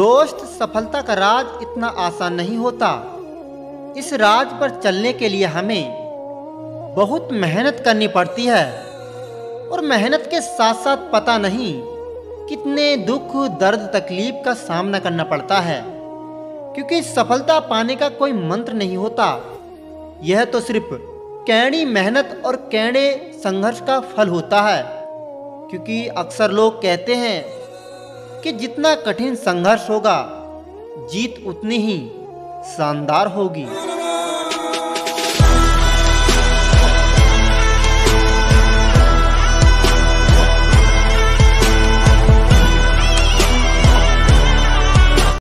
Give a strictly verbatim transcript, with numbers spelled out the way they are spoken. दोस्त, सफलता का राज इतना आसान नहीं होता। इस राज पर चलने के लिए हमें बहुत मेहनत करनी पड़ती है और मेहनत के साथ साथ पता नहीं कितने दुख दर्द तकलीफ का सामना करना पड़ता है, क्योंकि सफलता पाने का कोई मंत्र नहीं होता। यह तो सिर्फ कड़ी मेहनत और कड़े संघर्ष का फल होता है, क्योंकि अक्सर लोग कहते हैं कि जितना कठिन संघर्ष होगा जीत उतनी ही शानदार होगी।